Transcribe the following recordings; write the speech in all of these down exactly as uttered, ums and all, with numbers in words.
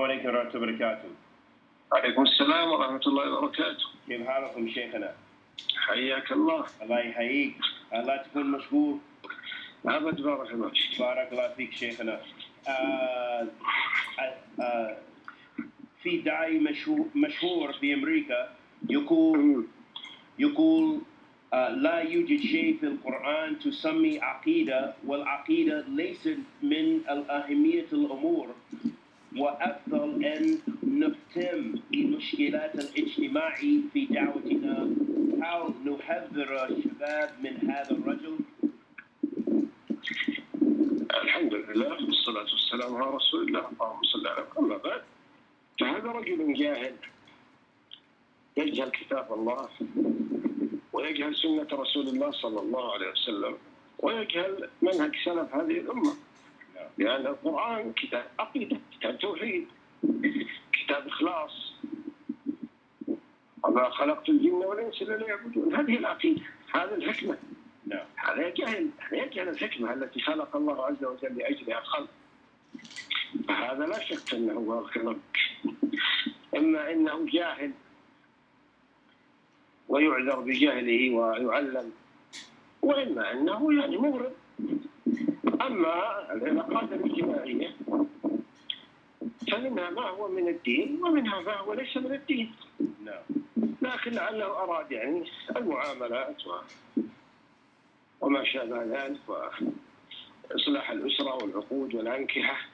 عليكم ورحمة الله وبركاته. عليكم السلام ورحمة الله وبركاته. كيف حالكم شيخنا؟ حياك الله. الله يحييك، الله تكون مشكور. أبد بارك الله فيك. بارك الله فيك شيخنا. آه آه في داعي مشهور في أمريكا يقول يقول لا يوجد شيء في القرآن تسمي عقيدة، والعقيدة ليست من أهمية الأمور، وأفضل أن نهتم بالمشكلات الاجتماعية في دعوتنا. حاول نحذر الشباب من هذا الرجل. الحمد لله والصلاة والسلام على رسول الله، اللهم صل على محمد. بعد فهذا رجل جاهل يجهل كتاب الله ويجهل سنة رسول الله صلى الله عليه وسلم ويجهل منهج سلف هذه الأمة، لأن القرآن كتاب عقيدة، كتاب توحيد، كتاب إخلاص، وما خلقت الجن والإنس إلا ليعبدون. هذه العقيدة، هذا الحكمة. هذا يجهل، هذا يجهل الحكمة التي خلق الله عز وجل لأجلها الخلق. فهذا لا شك أنه غلط، إما أنه جاهل ويعذر بجهله ويعلم، وإما أنه يعني مغرب. أما العلاقات الاجتماعية فمنها ما هو من الدين ومنها ما هو ليس من الدين، لكن لعله أراد يعني المعاملات وما شابه ذلك وإصلاح الأسرة والعقود والأنكحة.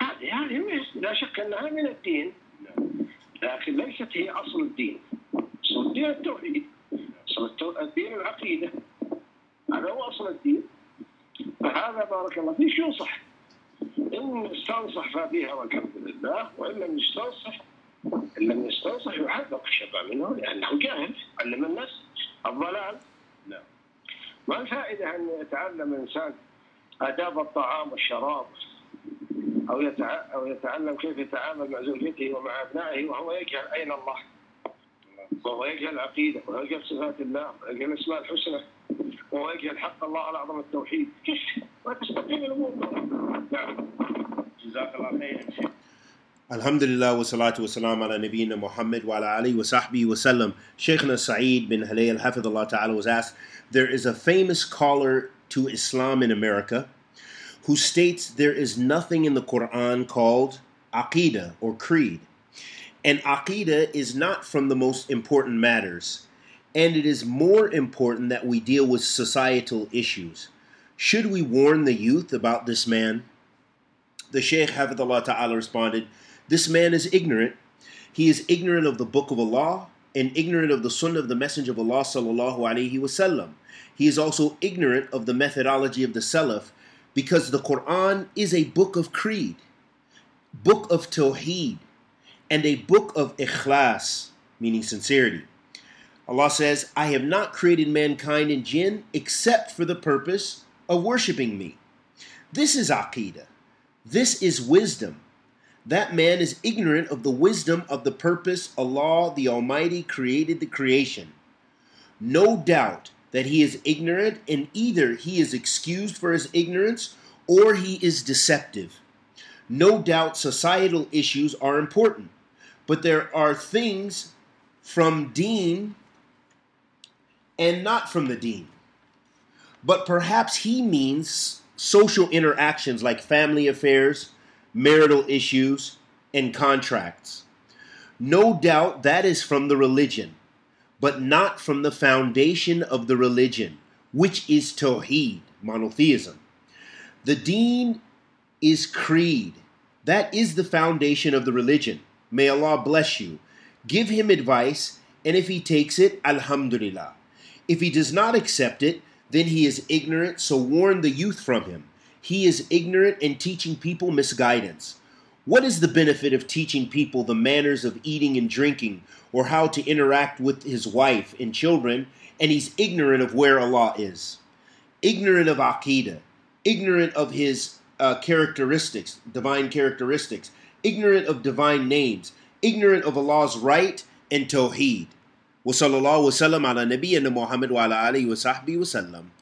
هذه هذه لا شك أنها من الدين، لكن ليست هي أصل الدين. أصل الدين التوحيد، أصل الدين العقيدة، هذا هو أصل الدين. فهذا بارك الله فيك ينصح، إن استنصح فبها والحمد لله، وإن لم يستنصح إن لم يستنصح يحذر الشباب منه، لأنه جاهل، علم الناس الضلال. ما الفائدة أن يتعلم الإنسان آداب الطعام والشراب، أو يتع... أو يتعلم كيف يتعامل مع زوجته ومع أبنائه وهو يجهل أين الله، وهو يجهل عقيدة، وهو يجهل صفات الله، ويجهل أسماء الحسنى، وهو يجهل حق الله على أعظم التوحيد. كيف وتستقيم الأمور؟ نعم. جزاك الله خير. الحمد لله والصلاة والسلام على نبينا Muhammad wa ala alihi wa sahbihi wa sallam. Shaykhna Sa'eed bin Halayl al Hafidh Allah Ta'ala was asked, there is a famous caller to Islam in America who states there is nothing in the Qur'an called Aqeedah or creed. And Aqeedah is not from the most important matters. And it is more important that we deal with societal issues. Should we warn the youth about this man? The Shaykh Hafidhullah Ta'ala responded, this man is ignorant. He is ignorant of the Book of Allah and ignorant of the Sunnah of the Messenger of Allah Sallallahu Alaihi Wasallam. He is also ignorant of the methodology of the Salaf, because the Qur'an is a book of creed, book of Tawheed, and a book of Ikhlas, meaning sincerity. Allah says, I have not created mankind and jinn except for the purpose of worshiping me. This is Aqeedah. This is wisdom. That man is ignorant of the wisdom of the purpose Allah the Almighty created the creation. No doubt that he is ignorant, and either he is excused for his ignorance or he is deceptive. No doubt societal issues are important, but there are things from Deen and not from the Deen. But perhaps he means social interactions like family affairs, marital issues, and contracts. No doubt that is from the religion, but not from the foundation of the religion, which is Tawheed, monotheism. The Deen is creed. That is the foundation of the religion. May Allah bless you. Give him advice, and if he takes it, alhamdulillah. If he does not accept it, then he is ignorant, so warn the youth from him. He is ignorant and teaching people misguidance. What is the benefit of teaching people the manners of eating and drinking, or how to interact with his wife and children, and he's ignorant of where Allah is? Ignorant of Aqeedah, ignorant of his uh, characteristics, divine characteristics, ignorant of divine names, ignorant of Allah's right and Tawheed. وصلى الله وسلم على نبينا محمد وعلى آله وصحبه وسلم.